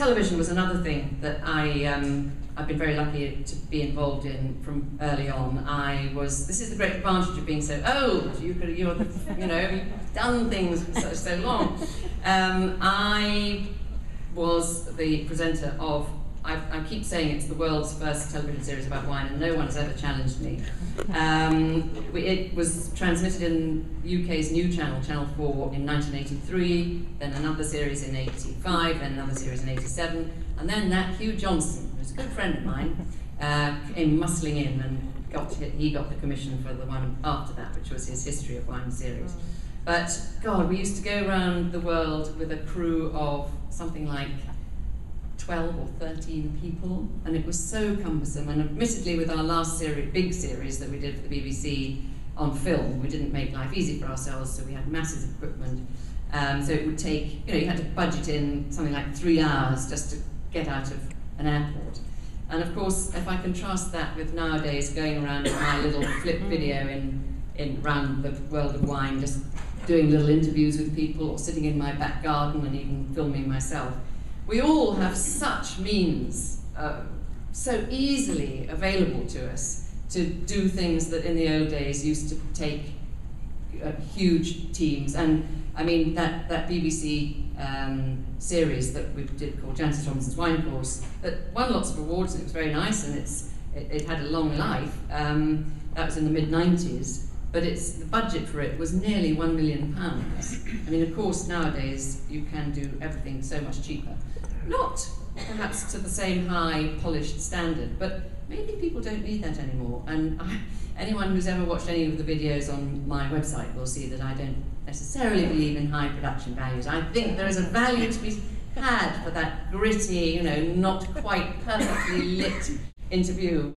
Television was another thing that I've been very lucky to be involved in from early on. This is the great advantage of being so old. You've done things for so long. I was the presenter of, I keep saying it's the world's first television series about wine, and no one has ever challenged me. It was transmitted in UK's new channel, Channel 4, in 1983, then another series in 85, then another series in 87, and then that Hugh Johnson, who's a good friend of mine, came muscling in and he got the commission for the one after that, which was his History of Wine series. But God, we used to go around the world with a crew of something like 12 or 13 people, and it was so cumbersome. And admittedly, with our last series, big series that we did for the BBC on film, we didn't make life easy for ourselves, so we had masses of equipment. So it would take, you had to budget in something like 3 hours just to get out of an airport. And of course, if I contrast that with nowadays going around with my little flip video in around the world of wine, just doing little interviews with people or sitting in my back garden and even filming myself. We all have such means so easily available to us to do things that in the old days used to take huge teams. And I mean, that BBC series that we did called Jancis Robinson's Wine Course, that won lots of awards and it was very nice and it had a long life. That was in the mid-90s, but the budget for it was nearly £1 million. I mean, of course, nowadays you can do everything so much cheaper. Not perhaps to the same high polished standard, but maybe people don't need that anymore. And anyone who's ever watched any of the videos on my website will see that I don't necessarily believe in high production values. I think there is a value to be had for that gritty, not quite perfectly lit interview.